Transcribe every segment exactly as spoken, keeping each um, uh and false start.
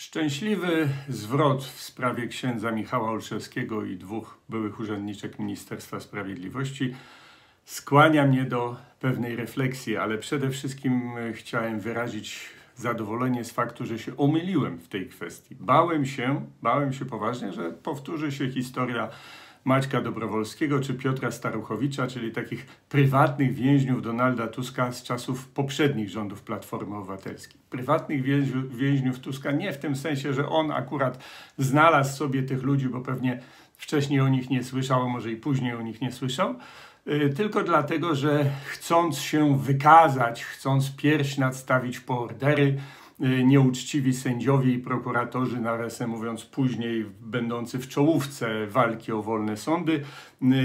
Szczęśliwy zwrot w sprawie księdza Michała Olszewskiego i dwóch byłych urzędniczek Ministerstwa Sprawiedliwości skłania mnie do pewnej refleksji, ale przede wszystkim chciałem wyrazić zadowolenie z faktu, że się omyliłem w tej kwestii. Bałem się, bałem się poważnie, że powtórzy się historia Maćka Dobrowolskiego czy Piotra Staruchowicza, czyli takich prywatnych więźniów Donalda Tuska z czasów poprzednich rządów Platformy Obywatelskiej. Prywatnych więźniów, więźniów Tuska nie w tym sensie, że on akurat znalazł sobie tych ludzi, bo pewnie wcześniej o nich nie słyszał, a może i później o nich nie słyszał, tylko dlatego, że chcąc się wykazać, chcąc pierś nadstawić po ordery, nieuczciwi sędziowie i prokuratorzy, nawiasem mówiąc później będący w czołówce walki o wolne sądy,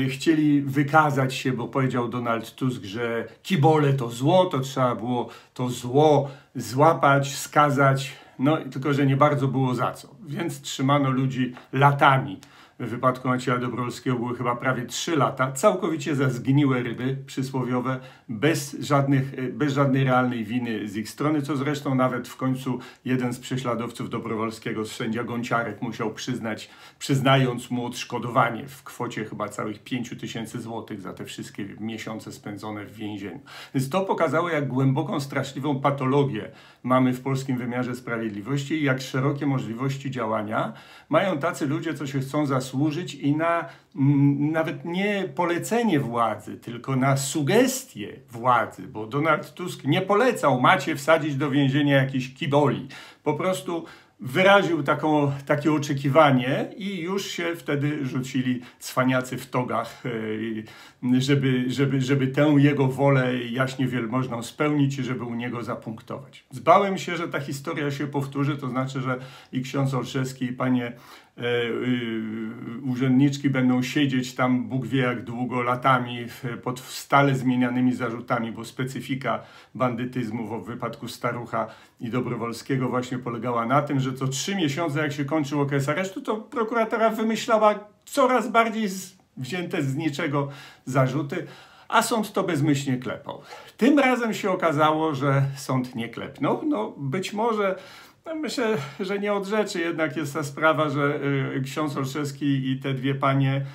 chcieli wykazać się, bo powiedział Donald Tusk, że kibole to zło, to trzeba było to zło złapać, skazać, no tylko że nie bardzo było za co. Więc trzymano ludzi latami. W wypadku Macieja Dobrowolskiego były chyba prawie trzy lata, całkowicie za zgniłe ryby przysłowiowe, bez, żadnych, bez żadnej realnej winy z ich strony, co zresztą nawet w końcu jeden z prześladowców Dobrowolskiego, sędzia Gonciarek, musiał przyznać, przyznając mu odszkodowanie w kwocie chyba całych pięciu tysięcy złotych za te wszystkie miesiące spędzone w więzieniu. Więc to pokazało, jak głęboką, straszliwą patologię mamy w polskim wymiarze sprawiedliwości i jak szerokie możliwości działania mają tacy ludzie, co się chcą zasłużyć służyć i na m, nawet nie polecenie władzy, tylko na sugestie władzy, bo Donald Tusk nie polecał, macie wsadzić do więzienia jakiś kiboli. Po prostu wyraził taką, takie oczekiwanie i już się wtedy rzucili cwaniacy w togach, żeby, żeby, żeby tę jego wolę jaśnie wielmożną spełnić i żeby u niego zapunktować. Zbałem się, że ta historia się powtórzy, to znaczy, że i ksiądz Olszewski, i panie Yy, urzędniczki będą siedzieć tam Bóg wie jak długo, latami, pod stale zmienianymi zarzutami, bo specyfika bandytyzmu w wypadku Starucha i Dobrowolskiego właśnie polegała na tym, że co trzy miesiące, jak się kończył okres aresztu, to prokuratora wymyślała coraz bardziej z, wzięte z niczego zarzuty, a sąd to bezmyślnie klepał. Tym razem się okazało, że sąd nie klepnął. No być może... Myślę, że nie od rzeczy jednak jest ta sprawa, że ksiądz Olszewski i te dwie panie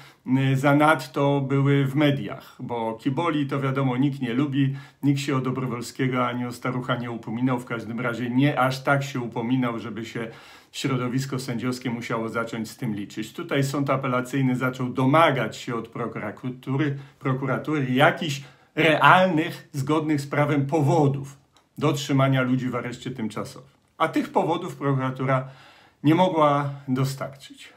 zanadto były w mediach, bo kiboli to wiadomo nikt nie lubi, nikt się o Dobrowolskiego ani o Starucha nie upominał, w każdym razie nie aż tak się upominał, żeby się środowisko sędziowskie musiało zacząć z tym liczyć. Tutaj sąd apelacyjny zaczął domagać się od prokuratury, prokuratury jakichś realnych, zgodnych z prawem powodów do trzymania ludzi w areszcie tymczasowym. A tych powodów prokuratura nie mogła dostarczyć.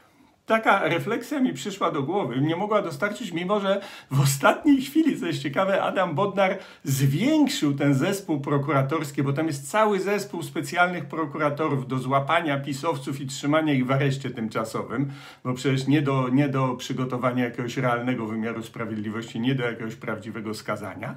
Taka refleksja mi przyszła do głowy. Nie mogła dostarczyć, mimo że w ostatniej chwili, co jest ciekawe, Adam Bodnar zwiększył ten zespół prokuratorski, bo tam jest cały zespół specjalnych prokuratorów do złapania pisowców i trzymania ich w areszcie tymczasowym, bo przecież nie do, nie do przygotowania jakiegoś realnego wymiaru sprawiedliwości, nie do jakiegoś prawdziwego skazania.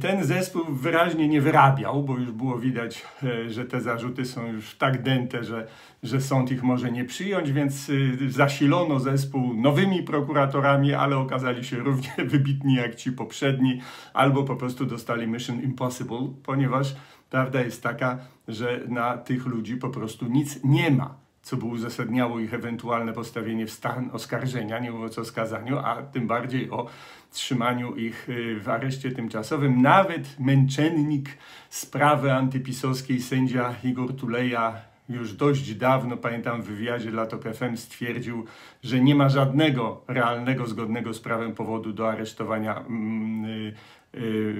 Ten zespół wyraźnie nie wyrabiał, bo już było widać, że te zarzuty są już tak dęte, że, że sąd ich może nie przyjąć, więc zasilono zespół nowymi prokuratorami, ale okazali się równie wybitni jak ci poprzedni, albo po prostu dostali Mission Impossible, ponieważ prawda jest taka, że na tych ludzi po prostu nic nie ma, co by uzasadniało ich ewentualne postawienie w stan oskarżenia, nie mówiąc o skazaniu, a tym bardziej o trzymaniu ich w areszcie tymczasowym. Nawet męczennik sprawy antypisowskiej sędzia Igor Tuleja już dość dawno, pamiętam w wywiadzie dla tok F M, stwierdził, że nie ma żadnego realnego, zgodnego z prawem powodu do aresztowania mm,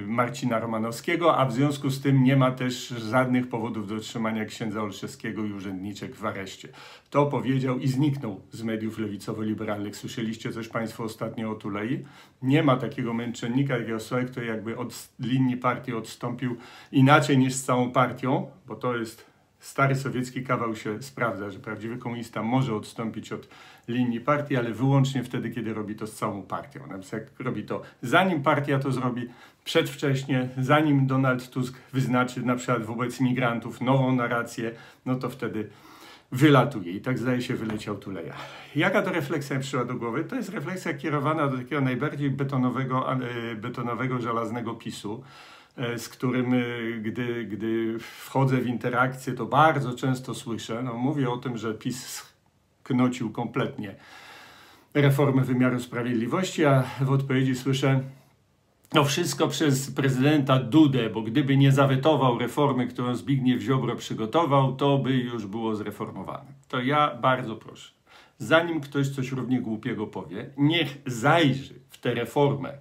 Marcina Romanowskiego, a w związku z tym nie ma też żadnych powodów do trzymania księdza Olszewskiego i urzędniczek w areszcie. To powiedział i zniknął z mediów lewicowo-liberalnych. Słyszeliście coś Państwo ostatnio o Tulei? Nie ma takiego męczennika, takiego osoby, który jakby od linii partii odstąpił inaczej niż z całą partią, bo to jest stary sowiecki kawał, się sprawdza, że prawdziwy komunista może odstąpić od linii partii, ale wyłącznie wtedy, kiedy robi to z całą partią. Na przykład robi to zanim partia to zrobi, przedwcześnie, zanim Donald Tusk wyznaczy na przykład wobec migrantów nową narrację, no to wtedy wylatuje. I tak zdaje się wyleciał Tuleja. Jaka to refleksja przyszła do głowy? To jest refleksja kierowana do takiego najbardziej betonowego, betonowego żelaznego PiSu, z którym gdy, gdy wchodzę w interakcję, to bardzo często słyszę, no mówię o tym, że PiS knocił kompletnie reformę wymiaru sprawiedliwości, a w odpowiedzi słyszę, no wszystko przez prezydenta Dudę, bo gdyby nie zawetował reformy, którą Zbigniew Ziobro przygotował, to by już było zreformowane. To ja bardzo proszę, zanim ktoś coś równie głupiego powie, niech zajrzy w tę reformę,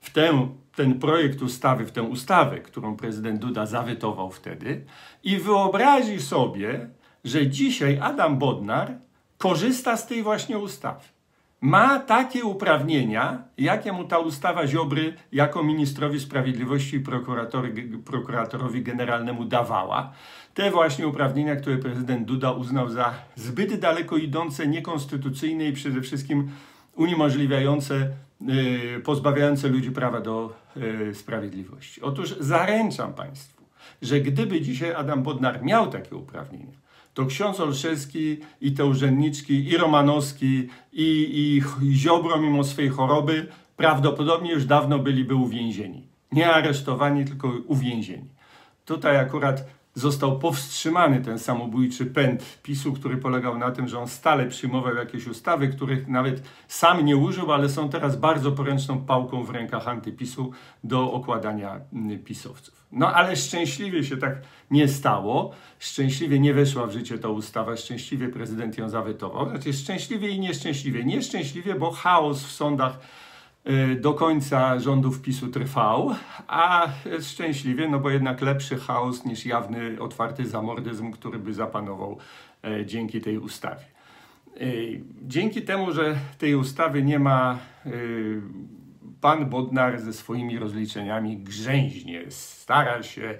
w tę, ten projekt ustawy, w tę ustawę, którą prezydent Duda zawetował wtedy i wyobrazi sobie, że dzisiaj Adam Bodnar korzysta z tej właśnie ustawy. Ma takie uprawnienia, jakie mu ta ustawa Ziobry jako ministrowi sprawiedliwości i prokuratorowi generalnemu dawała. Te właśnie uprawnienia, które prezydent Duda uznał za zbyt daleko idące, niekonstytucyjne i przede wszystkim uniemożliwiające, yy, pozbawiające ludzi prawa do yy, sprawiedliwości. Otóż zaręczam Państwu, że gdyby dzisiaj Adam Bodnar miał takie uprawnienia, to ksiądz Olszewski i te urzędniczki, i Romanowski, i, i Ziobro mimo swojej choroby prawdopodobnie już dawno byliby uwięzieni. Nie aresztowani, tylko uwięzieni. Tutaj akurat został powstrzymany ten samobójczy pęd PiSu, który polegał na tym, że on stale przyjmował jakieś ustawy, których nawet sam nie użył, ale są teraz bardzo poręczną pałką w rękach antypisu do okładania pisowców. No ale szczęśliwie się tak nie stało, szczęśliwie nie weszła w życie ta ustawa, szczęśliwie prezydent ją zawetował. Znaczy szczęśliwie i nieszczęśliwie. Nieszczęśliwie, bo chaos w sądach do końca rządów PiSu trwał, a szczęśliwie, no bo jednak lepszy chaos niż jawny, otwarty zamordyzm, który by zapanował dzięki tej ustawie. Dzięki temu, że tej ustawy nie ma, pan Bodnar ze swoimi rozliczeniami grzęźnie, stara się,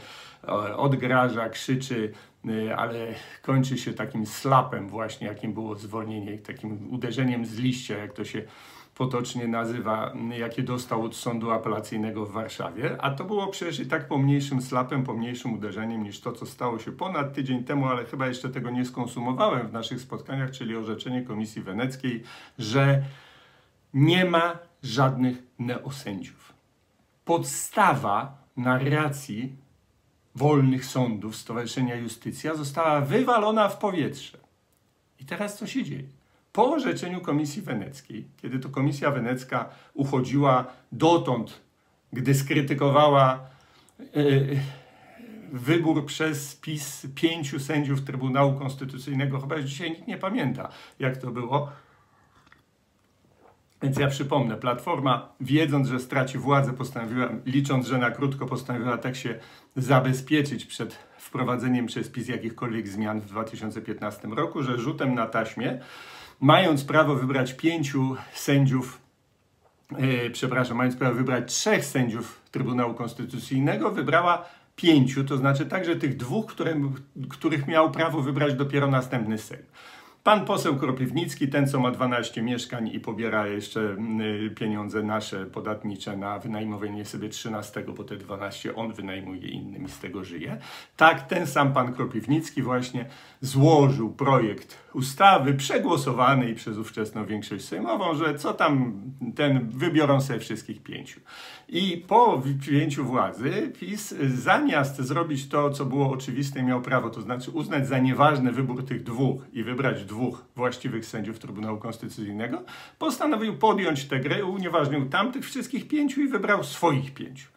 odgraża, krzyczy, ale kończy się takim slapem właśnie, jakim było zwolnienie, takim uderzeniem z liścia, jak to się potocznie nazywa, jakie dostał od Sądu Apelacyjnego w Warszawie, a to było przecież i tak pomniejszym slapem, pomniejszym uderzeniem niż to, co stało się ponad tydzień temu, ale chyba jeszcze tego nie skonsumowałem w naszych spotkaniach, czyli orzeczenie Komisji Weneckiej, że nie ma żadnych neosędziów. Podstawa narracji wolnych sądów Stowarzyszenia Iustitia została wywalona w powietrze. I teraz co się dzieje? Po orzeczeniu Komisji Weneckiej, kiedy to Komisja Wenecka uchodziła dotąd, gdy skrytykowała yy, wybór przez PiS pięciu sędziów Trybunału Konstytucyjnego, chyba już dzisiaj nikt nie pamięta, jak to było. Więc ja przypomnę, Platforma, wiedząc, że straci władzę, postanowiła, licząc, że na krótko postanowiła tak się zabezpieczyć przed wprowadzeniem przez PiS jakichkolwiek zmian w dwa tysiące piętnastym roku, że rzutem na taśmie, mając prawo wybrać pięciu sędziów, yy, przepraszam, mając prawo wybrać trzech sędziów Trybunału Konstytucyjnego, wybrała pięciu, to znaczy także tych dwóch, które, których miał prawo wybrać dopiero następny Sejm. Pan poseł Kropiwnicki, ten co ma dwanaście mieszkań i pobiera jeszcze pieniądze nasze podatnicze na wynajmowanie sobie trzynastego, bo te dwanaście on wynajmuje innym i z tego żyje. Tak, ten sam pan Kropiwnicki właśnie złożył projekt ustawy przegłosowanej przez ówczesną większość sejmową, że co tam, ten wybiorą sobie wszystkich pięciu. I po przyjęciu władzy PiS zamiast zrobić to, co było oczywiste, miał prawo, to znaczy uznać za nieważny wybór tych dwóch i wybrać dwóch właściwych sędziów Trybunału Konstytucyjnego, postanowił podjąć tę grę, unieważnił tamtych wszystkich pięciu i wybrał swoich pięciu.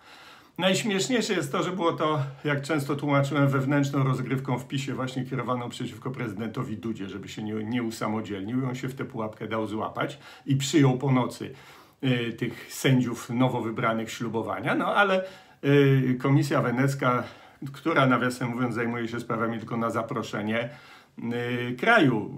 Najśmieszniejsze jest to, że było to, jak często tłumaczyłem, wewnętrzną rozgrywką w PiSie właśnie kierowaną przeciwko prezydentowi Dudzie, żeby się nie, nie usamodzielnił i on się w tę pułapkę dał złapać i przyjął po nocy y, tych sędziów nowo wybranych ślubowania, no ale y, Komisja Wenecka, która nawiasem mówiąc zajmuje się sprawami tylko na zaproszenie, kraju,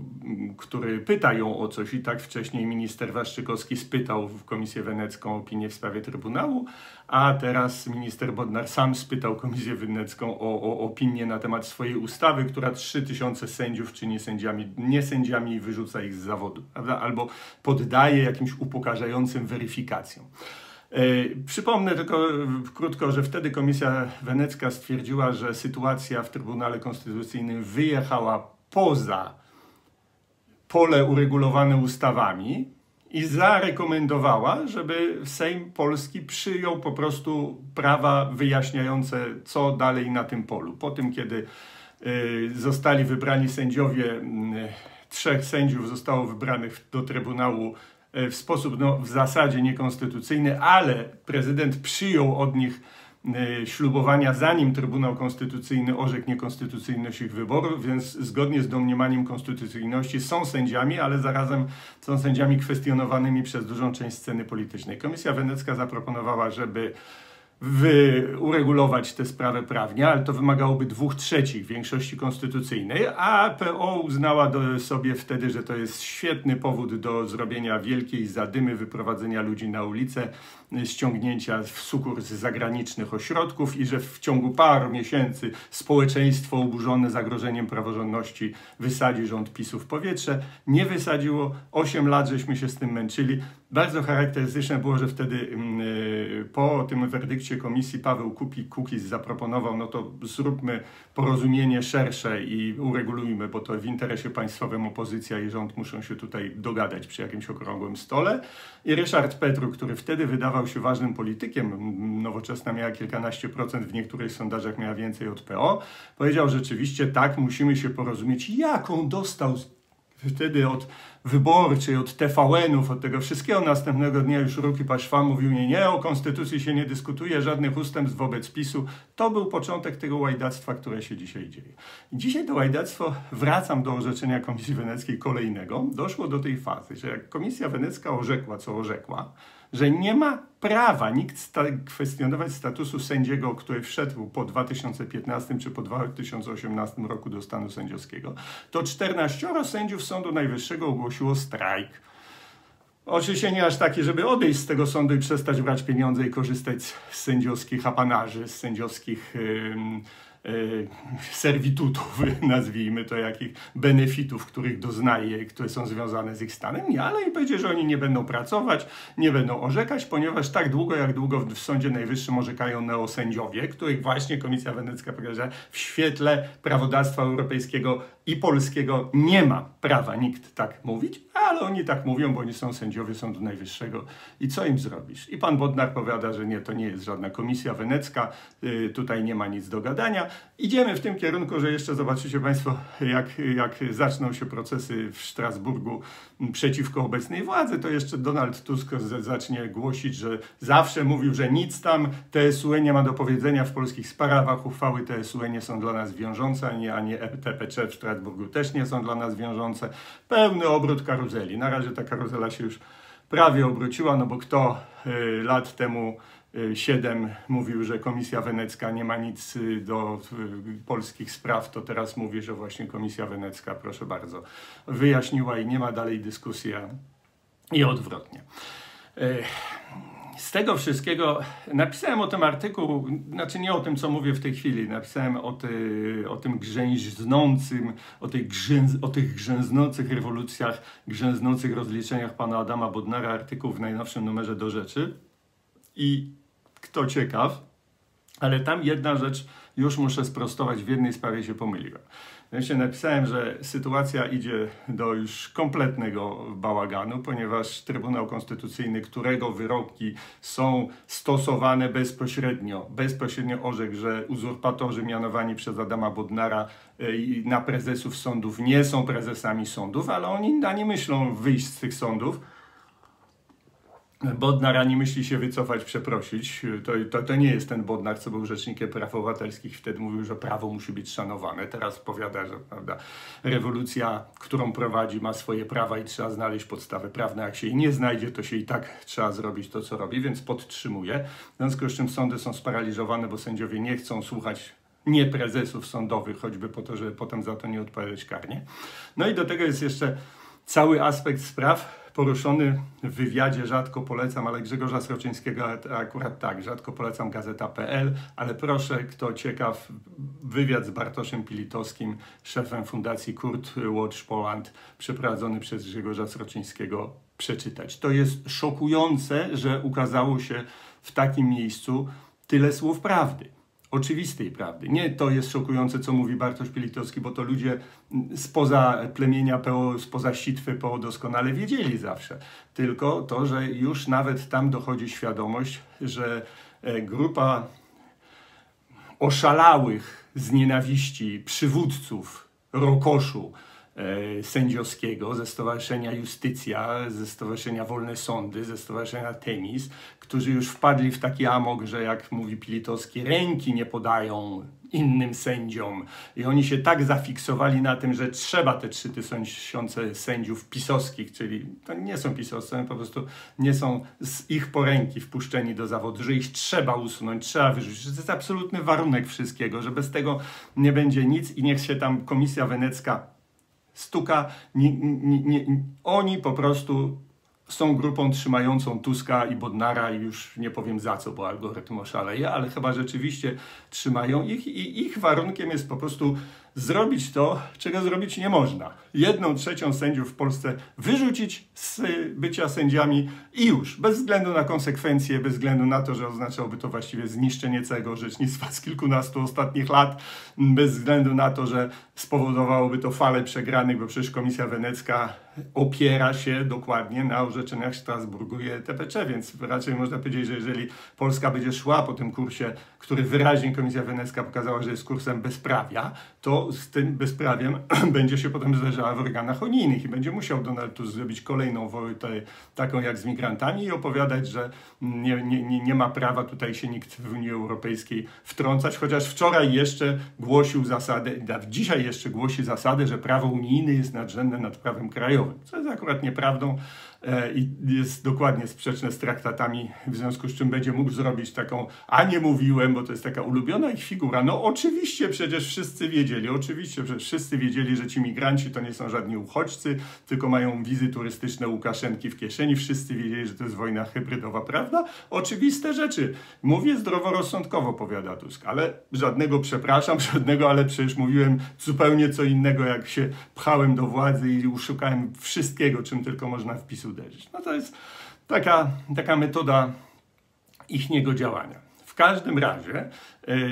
który pyta ją o coś i tak wcześniej minister Waszczykowski spytał w Komisję Wenecką opinię w sprawie Trybunału, a teraz minister Bodnar sam spytał Komisję Wenecką o, o opinię na temat swojej ustawy, która trzy tysiące sędziów czyni sędziami, niesędziami i wyrzuca ich z zawodu, prawda? Albo poddaje jakimś upokarzającym weryfikacjom. Przypomnę tylko krótko, że wtedy Komisja Wenecka stwierdziła, że sytuacja w Trybunale Konstytucyjnym wyjechała poza pole uregulowane ustawami i zarekomendowała, żeby Sejm Polski przyjął po prostu prawa wyjaśniające, co dalej na tym polu. Po tym, kiedy zostali wybrani sędziowie, trzech sędziów zostało wybranych do Trybunału w sposób no, w zasadzie niekonstytucyjny, ale prezydent przyjął od nich ślubowania, zanim Trybunał Konstytucyjny orzekł niekonstytucyjność ich wyborów, więc zgodnie z domniemaniem konstytucyjności są sędziami, ale zarazem są sędziami kwestionowanymi przez dużą część sceny politycznej. Komisja Wenecka zaproponowała, żeby uregulować tę sprawę prawnie, ale to wymagałoby dwóch trzecich większości konstytucyjnej, a P O uznała do sobie wtedy, że to jest świetny powód do zrobienia wielkiej zadymy, wyprowadzenia ludzi na ulicę, ściągnięcia w sukurs zagranicznych ośrodków i że w ciągu paru miesięcy społeczeństwo oburzone zagrożeniem praworządności wysadzi rząd PiSu w powietrze. Nie wysadziło, osiem lat żeśmy się z tym męczyli. Bardzo charakterystyczne było, że wtedy po tym werdykcie komisji Paweł Kukiz zaproponował, no to zróbmy porozumienie szersze i uregulujmy, bo to w interesie państwowym opozycja i rząd muszą się tutaj dogadać przy jakimś okrągłym stole. I Ryszard Petru, który wtedy wydawał się ważnym politykiem, Nowoczesna miała kilkanaście procent, w niektórych sondażach miała więcej od P O, powiedział rzeczywiście tak, musimy się porozumieć, jaką dostał wtedy od Wyborczej, od T V N-ów, od tego wszystkiego. Następnego dnia już ruki paszwa mówił, nie, nie, o konstytucji się nie dyskutuje, żadnych ustępstw wobec PiSu. To był początek tego łajdactwa, które się dzisiaj dzieje. I dzisiaj to łajdactwo, wracam do orzeczenia Komisji Weneckiej kolejnego, doszło do tej fazy, że jak Komisja Wenecka orzekła, co orzekła, że nie ma prawa nikt sta kwestionować statusu sędziego, który wszedł po dwa tysiące piętnastym czy po dwa tysiące osiemnastym roku do stanu sędziowskiego, to czternaścioro sędziów Sądu Najwyższego ogłosiło strajk. Oczywiście nie aż taki, żeby odejść z tego sądu i przestać brać pieniądze i korzystać z sędziowskich apanarzy, z sędziowskich yy, yy, serwitutów, nazwijmy to, jakich benefitów, których doznaje, które są związane z ich stanem, nie, ale i powiedzieć, że oni nie będą pracować, nie będą orzekać, ponieważ tak długo, jak długo w Sądzie Najwyższym orzekają neosędziowie, których właśnie Komisja Wenecka pokazała, w świetle prawodawstwa europejskiego i polskiego nie ma prawa nikt tak mówić, ale oni tak mówią, bo oni są sędziowie Sądu Najwyższego. I co im zrobisz? I pan Bodnar powiada, że nie, to nie jest żadna Komisja Wenecka, yy, tutaj nie ma nic do gadania. Idziemy w tym kierunku, że jeszcze zobaczycie państwo, jak, jak zaczną się procesy w Strasburgu przeciwko obecnej władzy, to jeszcze Donald Tusk zacznie głosić, że zawsze mówił, że nic tam T S U E nie ma do powiedzenia w polskich sprawach, uchwały T S U E nie są dla nas wiążące, ani, ani E T P C w Strasburgu też nie są dla nas wiążące. Pełny obrót karuzeli. Na razie ta karuzela się już prawie obróciła, no bo kto y, lat temu y, siedem mówił, że Komisja Wenecka nie ma nic y, do y, polskich spraw, to teraz mówi, że właśnie Komisja Wenecka, proszę bardzo, wyjaśniła i nie ma dalej dyskusji, i odwrotnie. Y Z tego wszystkiego napisałem o tym artykuł, znaczy nie o tym, co mówię w tej chwili, napisałem o, ty, o tym grzęznącym, o, tej grzęz, o tych grzęznących rewolucjach, grzęznących rozliczeniach pana Adama Bodnara, artykuł w najnowszym numerze Do Rzeczy. I kto ciekaw, ale tam jedna rzecz już muszę sprostować, w jednej sprawie się pomyliłem. Jeszcze napisałem, że sytuacja idzie do już kompletnego bałaganu, ponieważ Trybunał Konstytucyjny, którego wyroki są stosowane bezpośrednio, bezpośrednio orzekł, że uzurpatorzy mianowani przez Adama Bodnara na prezesów sądów nie są prezesami sądów, ale oni na nie myślą wyjść z tych sądów. Bodnar ani myśli się wycofać, przeprosić. To, to, to nie jest ten Bodnar, co był rzecznikiem praw obywatelskich. Wtedy mówił, że prawo musi być szanowane. Teraz powiada, że prawda, rewolucja, którą prowadzi, ma swoje prawa i trzeba znaleźć podstawy prawne. Jak się jej nie znajdzie, to się i tak trzeba zrobić to, co robi, więc podtrzymuje. W związku z czym sądy są sparaliżowane, bo sędziowie nie chcą słuchać nie prezesów sądowych, choćby po to, żeby potem za to nie odpowiadać karnie. No i do tego jest jeszcze cały aspekt spraw poruszony w wywiadzie, rzadko polecam, ale Grzegorza Sroczyńskiego akurat tak, rzadko polecam gazeta kropka p l, ale proszę, kto ciekaw, wywiad z Bartoszem Pilitowskim, szefem fundacji Kurt Watch Poland, przeprowadzony przez Grzegorza Sroczyńskiego, przeczytać. To jest szokujące, że ukazało się w takim miejscu tyle słów prawdy. oczywistej prawdy. Nie to jest szokujące, co mówi Bartosz Pilitowski, bo to ludzie spoza plemienia P O, spoza sitwy P O doskonale wiedzieli zawsze. Tylko to, że już nawet tam dochodzi świadomość, że grupa oszalałych z nienawiści przywódców rokoszu sędziowskiego, ze Stowarzyszenia Iustitia, ze Stowarzyszenia Wolne Sądy, ze Stowarzyszenia Temis, którzy już wpadli w taki amok, że jak mówi Pilitowski, ręki nie podają innym sędziom. I oni się tak zafiksowali na tym, że trzeba te trzy tysiące sędziów pisowskich, czyli to nie są pisowcy, po prostu nie są z ich poręki wpuszczeni do zawodu, że ich trzeba usunąć, trzeba wyrzucić, że to jest absolutny warunek wszystkiego, że bez tego nie będzie nic i niech się tam Komisja Wenecka stuka, nie, nie, nie, oni po prostu są grupą trzymającą Tuska i Bodnara i już nie powiem za co, bo algorytm oszaleje, ale chyba rzeczywiście trzymają ich i ich warunkiem jest po prostu zrobić to, czego zrobić nie można. Jedną trzecią sędziów w Polsce wyrzucić z bycia sędziami i już, bez względu na konsekwencje, bez względu na to, że oznaczałoby to właściwie zniszczenie całego orzecznictwa z kilkunastu ostatnich lat, bez względu na to, że spowodowałoby to falę przegranych, bo przecież Komisja Wenecka opiera się dokładnie na orzeczeniach Strasburgu i E T P C, więc raczej można powiedzieć, że jeżeli Polska będzie szła po tym kursie, który wyraźnie Komisja Wenecka pokazała, że jest kursem bezprawia, to z tym bezprawiem będzie się potem zderzała w organach unijnych i będzie musiał Donald Tusk zrobić kolejną wojnę taką jak z migrantami i opowiadać, że nie, nie, nie ma prawa tutaj się nikt w Unii Europejskiej wtrącać, chociaż wczoraj jeszcze głosił zasadę, dzisiaj jeszcze głosi zasadę, że prawo unijne jest nadrzędne nad prawem krajowym, co jest akurat nieprawdą i jest dokładnie sprzeczne z traktatami, w związku z czym będzie mógł zrobić taką, a nie mówiłem, bo to jest taka ulubiona ich figura. No oczywiście przecież wszyscy wiedzieli, oczywiście przecież wszyscy wiedzieli, że ci migranci to nie są żadni uchodźcy, tylko mają wizy turystyczne Łukaszenki w kieszeni, wszyscy wiedzieli, że to jest wojna hybrydowa, prawda? Oczywiste rzeczy. Mówię zdroworozsądkowo, powiada Tusk, ale żadnego przepraszam, żadnego, ale przecież mówiłem zupełnie co innego, jak się pchałem do władzy i uszukałem wszystkiego, czym tylko można w PiS uderzyć. No to jest taka, taka metoda ichniego działania. W każdym razie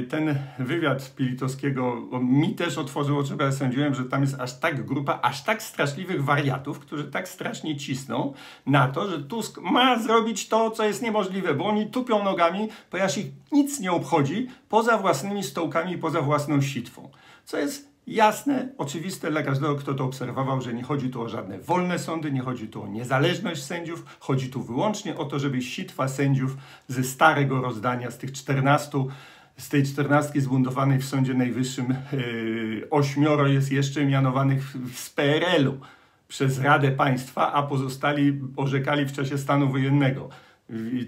ten wywiad Pilitowskiego mi też otworzył oczy, bo ja sądziłem, że tam jest aż tak grupa, aż tak straszliwych wariatów, którzy tak strasznie cisną na to, że Tusk ma zrobić to, co jest niemożliwe, bo oni tupią nogami, ponieważ ich nic nie obchodzi poza własnymi stołkami i poza własną sitwą. Co jest jasne, oczywiste dla każdego, kto to obserwował, że nie chodzi tu o żadne wolne sądy, nie chodzi tu o niezależność sędziów, chodzi tu wyłącznie o to, żeby sitwa sędziów ze starego rozdania, z tych czternastu, z tej czternastki zbundowanej w Sądzie Najwyższym, yy, ośmioro jest jeszcze mianowanych z P R L-u przez Radę Państwa, a pozostali orzekali w czasie stanu wojennego,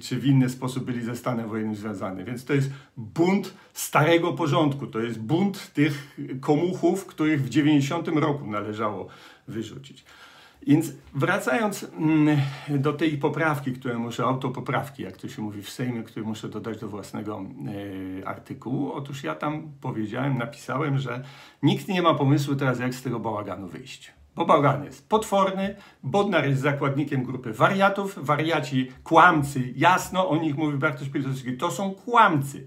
czy w inny sposób byli ze stanem wojennym związani. Więc to jest bunt starego porządku, to jest bunt tych komuchów, których w dziewięćdziesiątym roku należało wyrzucić. Więc wracając do tej poprawki, które muszę, autopoprawki, jak to się mówi w Sejmie, które muszę dodać do własnego yy, artykułu, otóż ja tam powiedziałem, napisałem, że nikt nie ma pomysłu teraz, jak z tego bałaganu wyjść. Bo bałagan jest potworny, Bodnar jest zakładnikiem grupy wariatów, wariaci, kłamcy, jasno o nich mówi Bartosz Pilitowski, to są kłamcy.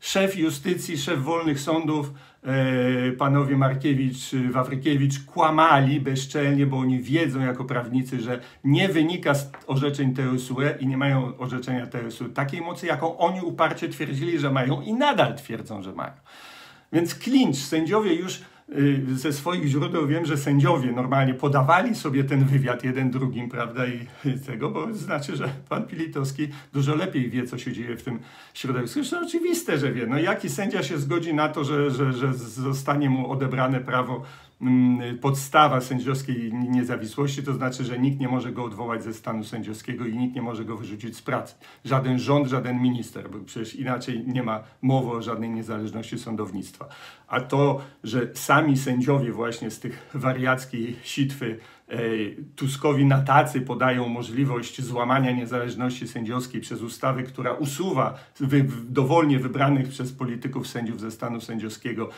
Szef Iustitia, szef wolnych sądów, e, panowie Markiewicz, Wawrykiewicz kłamali bezczelnie, bo oni wiedzą jako prawnicy, że nie wynika z orzeczeń T S U E i nie mają orzeczenia T S U E takiej mocy, jaką oni uparcie twierdzili, że mają i nadal twierdzą, że mają. Więc klincz, sędziowie już ze swoich źródeł wiem, że sędziowie normalnie podawali sobie ten wywiad jeden drugim, prawda, i tego, bo znaczy, że pan Pilitowski dużo lepiej wie, co się dzieje w tym środowisku. Zresztą oczywiste, że wie. No jaki sędzia się zgodzi na to, że, że, że zostanie mu odebrane prawo, podstawa sędziowskiej niezawisłości, to znaczy, że nikt nie może go odwołać ze stanu sędziowskiego i nikt nie może go wyrzucić z pracy. Żaden rząd, żaden minister, bo przecież inaczej nie ma mowy o żadnej niezależności sądownictwa. A to, że sami sędziowie właśnie z tych wariackiej sitwy Tuskowi na tacy podają możliwość złamania niezależności sędziowskiej przez ustawę, która usuwa wy, dowolnie wybranych przez polityków sędziów ze stanu sędziowskiego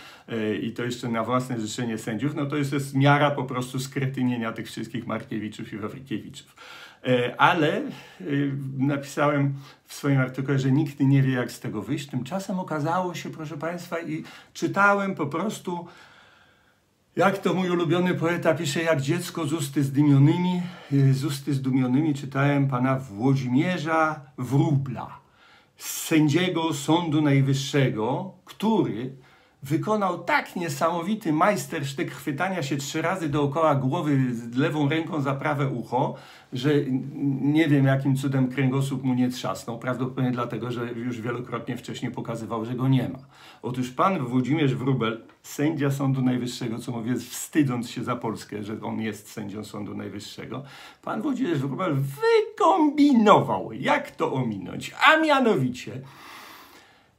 i to jeszcze na własne życzenie sędziów, no to jest, jest miara po prostu skretynienia tych wszystkich Markiewiczów i Wawrykiewiczów. Ale napisałem w swoim artykule, że nikt nie wie, jak z tego wyjść. Tymczasem okazało się, proszę Państwa, i czytałem po prostu, jak to mój ulubiony poeta pisze, jak dziecko z usty zdumionymi, z usty zdumionymi czytałem pana Włodzimierza Wróbla, sędziego Sądu Najwyższego, który wykonał tak niesamowity majstersztyk chwytania się trzy razy dookoła głowy lewą ręką za prawe ucho, że nie wiem, jakim cudem kręgosłup mu nie trzasnął. Prawdopodobnie dlatego, że już wielokrotnie wcześniej pokazywał, że go nie ma. Otóż pan Włodzimierz Wróbel, sędzia Sądu Najwyższego, co mówię, wstydząc się za Polskę, że on jest sędzią Sądu Najwyższego, pan Włodzimierz Wróbel wykombinował, jak to ominąć, a mianowicie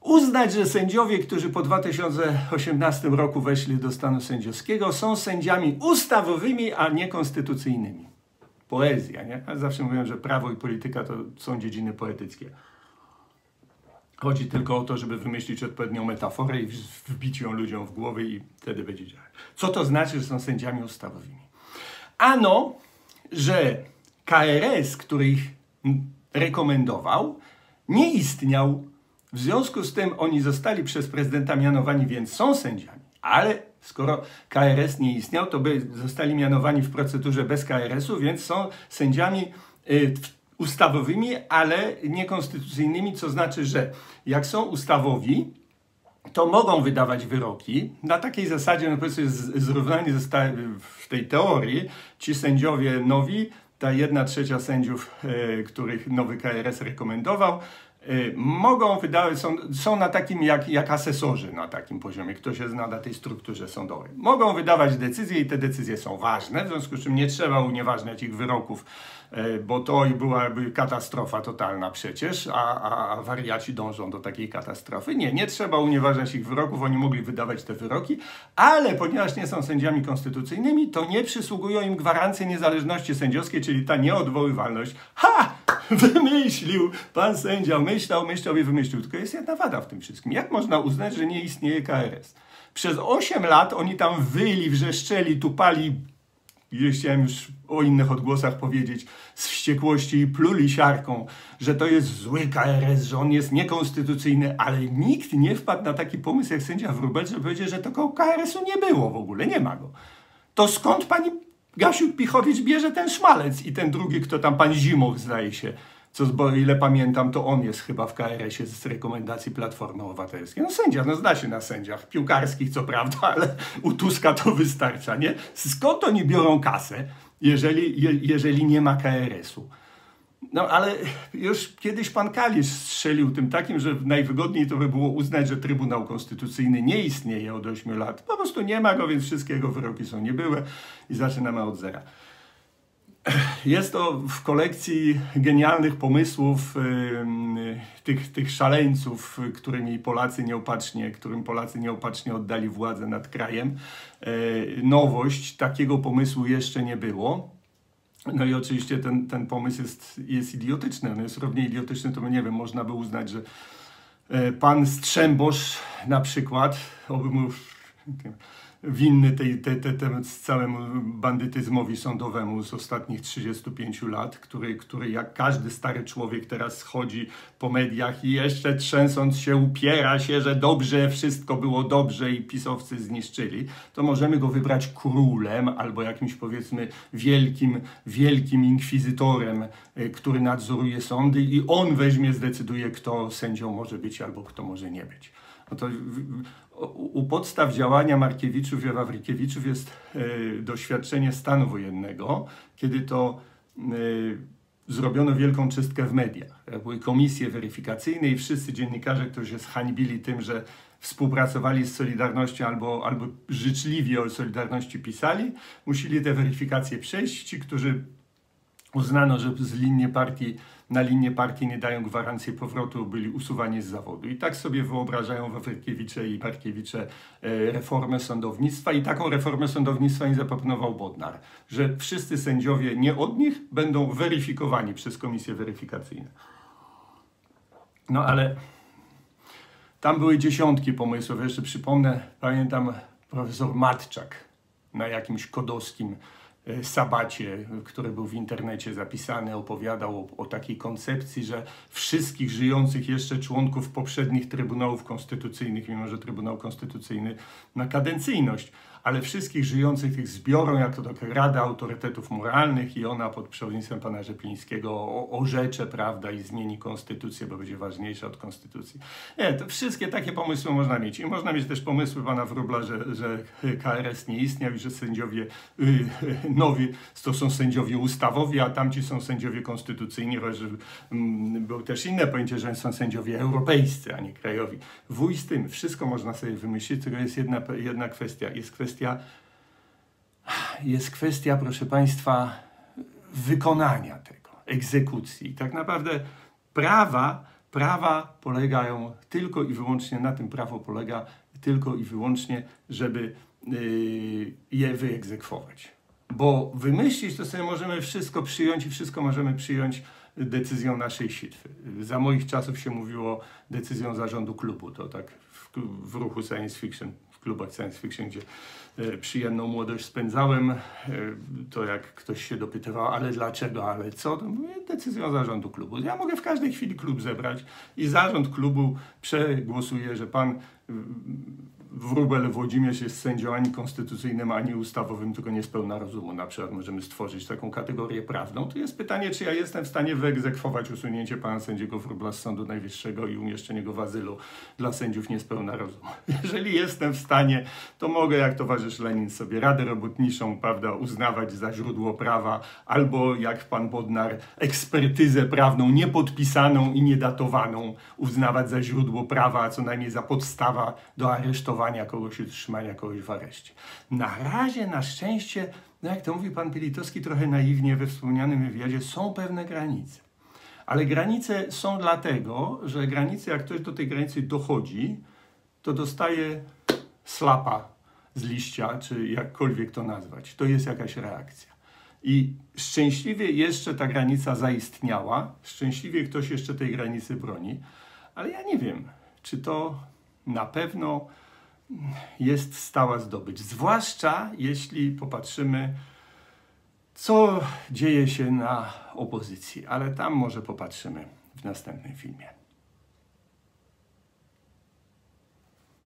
uznać, że sędziowie, którzy po dwa tysiące osiemnastym roku weszli do stanu sędziowskiego, są sędziami ustawowymi, a nie konstytucyjnymi. Poezja, nie? Ja zawsze mówiłem, że prawo i polityka to są dziedziny poetyckie. Chodzi tylko o to, żeby wymyślić odpowiednią metaforę i wbić ją ludziom w głowy i wtedy będzie działać. Co to znaczy, że są sędziami ustawowymi? Ano, że K R S, który ich rekomendował, nie istniał. W związku z tym oni zostali przez prezydenta mianowani, więc są sędziami. Ale skoro K R S nie istniał, to by zostali mianowani w procedurze bez K R S-u, więc są sędziami y, ustawowymi, ale niekonstytucyjnymi, co znaczy, że jak są ustawowi, to mogą wydawać wyroki. Na takiej zasadzie, no powiedzmy, zrównani zostali w tej teorii ci sędziowie nowi, ta jedna trzecia sędziów, y, których nowy K R S rekomendował, mogą wydawać, są, są na takim jak, jak asesorzy na takim poziomie, kto się zna na tej strukturze sądowej. Mogą wydawać decyzje i te decyzje są ważne, w związku z czym nie trzeba unieważniać ich wyroków, bo to byłaby katastrofa totalna przecież, a, a, a wariaci dążą do takiej katastrofy. Nie, nie trzeba unieważniać ich wyroków, oni mogli wydawać te wyroki, ale ponieważ nie są sędziami konstytucyjnymi, to nie przysługują im gwarancje niezależności sędziowskiej, czyli ta nieodwoływalność. Ha! Wymyślił! Pan sędzia myślał, myślał i wymyślił. Tylko jest jedna wada w tym wszystkim. Jak można uznać, że nie istnieje K R S? Przez osiem lat oni tam wyli, wrzeszczeli, tupali, gdzieś chciałem już o innych odgłosach powiedzieć, z wściekłości i pluli siarką, że to jest zły K R S, że on jest niekonstytucyjny, ale nikt nie wpadł na taki pomysł jak sędzia Wróbel, żeby powiedzieć, że tego K R S-u nie było w ogóle, nie ma go. To skąd pani Gasiuk-Pichowicz bierze ten szmalec i ten drugi, kto tam, pan Zimoch zdaje się, co, bo ile pamiętam, to on jest chyba w K R S-ie z rekomendacji Platformy Obywatelskiej. No sędzia, no zna się na sędziach piłkarskich, co prawda, ale u Tuska to wystarcza, nie? Skąd oni biorą kasę, jeżeli, je, jeżeli nie ma K R S-u? No ale już kiedyś pan Kalisz strzelił tym takim, że najwygodniej to by było uznać, że Trybunał Konstytucyjny nie istnieje od ośmiu lat. Po prostu nie ma go, więc wszystkie jego wyroki są niebyłe i zaczynamy od zera. Jest to w kolekcji genialnych pomysłów yy, tych, tych szaleńców, którymi Polacy nieopatrznie, którym Polacy nieopatrznie oddali władzę nad krajem. Yy, nowość, takiego pomysłu jeszcze nie było. No i oczywiście ten, ten pomysł jest, jest idiotyczny. On jest równie idiotyczny, to nie wiem, można by uznać, że pan Strzembosz na przykład, oby mu winny tej, tej, tej, tej, całemu bandytyzmowi sądowemu z ostatnich trzydziestu pięciu lat, który, który jak każdy stary człowiek teraz chodzi po mediach i jeszcze trzęsąc się upiera się, że dobrze, wszystko było dobrze i pisowcy zniszczyli, to możemy go wybrać królem albo jakimś, powiedzmy, wielkim, wielkim inkwizytorem, który nadzoruje sądy i on weźmie, zdecyduje, kto sędzią może być albo kto może nie być. No to u podstaw działania Markiewiczów i Wawrykiewiczów jest y, doświadczenie stanu wojennego, kiedy to y, zrobiono wielką czystkę w mediach. Były komisje weryfikacyjne i wszyscy dziennikarze, którzy się zhańbili tym, że współpracowali z Solidarnością albo, albo życzliwie o Solidarności pisali, musieli te weryfikacje przejść. Ci, którzy uznano, że z linie partii, na linię partii nie dają gwarancji powrotu, byli usuwani z zawodu. I tak sobie wyobrażają Wawrykiewicze i Markiewicze reformę sądownictwa. I taką reformę sądownictwa nie zaproponował Bodnar, że wszyscy sędziowie nie od nich będą weryfikowani przez komisje weryfikacyjne. No ale tam były dziesiątki pomysłów. Jeszcze przypomnę, pamiętam profesor Matczak na jakimś kodowskim sabacie, który był w internecie zapisany, opowiadał o, o takiej koncepcji, że wszystkich żyjących jeszcze członków poprzednich Trybunałów Konstytucyjnych, mimo że Trybunał Konstytucyjny ma kadencyjność, ale wszystkich żyjących tych zbiorą jako taka Rada Autorytetów Moralnych i ona pod przewodnictwem pana Rzeplińskiego orzecze, prawda, i zmieni konstytucję, bo będzie ważniejsza od konstytucji. Nie, to wszystkie takie pomysły można mieć. I można mieć też pomysły pana Wróbla, że, że K R S nie istniał i że sędziowie yy, nowi to są sędziowie ustawowi, a tamci są sędziowie konstytucyjni, bo było też inne pojęcie, że są sędziowie europejscy, a nie krajowi. Wuj z tym, wszystko można sobie wymyślić, tylko jest jedna, jedna kwestia. Jest kwestia Jest kwestia, proszę Państwa, wykonania tego, egzekucji. Tak naprawdę prawa, prawa polegają tylko i wyłącznie, na tym prawo polega tylko i wyłącznie, żeby yy, je wyegzekwować. Bo wymyślić to sobie możemy wszystko przyjąć i wszystko możemy przyjąć decyzją naszej sitwy. Za moich czasów się mówiło decyzją zarządu klubu, to tak w, w ruchu science fiction. W klubach science fiction, gdzie y, przyjemną młodość spędzałem, y, to jak ktoś się dopytywał, ale dlaczego, ale co, to mówię, decyzją zarządu klubu. Ja mogę w każdej chwili klub zebrać i zarząd klubu przegłosuje, że pan y, Wróbel Włodzimierz jest sędzią ani konstytucyjnym, ani ustawowym, tylko niespełna rozumu. Na przykład możemy stworzyć taką kategorię prawną. To jest pytanie, czy ja jestem w stanie wyegzekwować usunięcie pana sędziego Wróbla z Sądu Najwyższego i umieszczenie go w azylu dla sędziów niespełna rozumu. Jeżeli jestem w stanie, to mogę, jak towarzysz Lenin, sobie Radę Robotniczą, prawda, uznawać za źródło prawa, albo jak pan Bodnar, ekspertyzę prawną niepodpisaną i niedatowaną uznawać za źródło prawa, a co najmniej za podstawa do aresztowania kogoś i trzymania kogoś w areszcie. Na razie, na szczęście, no jak to mówi pan Pilitowski trochę naiwnie we wspomnianym wywiadzie, są pewne granice. Ale granice są dlatego, że granice, jak ktoś do tej granicy dochodzi, to dostaje slapa z liścia, czy jakkolwiek to nazwać. To jest jakaś reakcja. I szczęśliwie jeszcze ta granica zaistniała, szczęśliwie ktoś jeszcze tej granicy broni, ale ja nie wiem, czy to na pewno jest stała zdobycz, zwłaszcza jeśli popatrzymy, co dzieje się na opozycji, ale tam może popatrzymy w następnym filmie.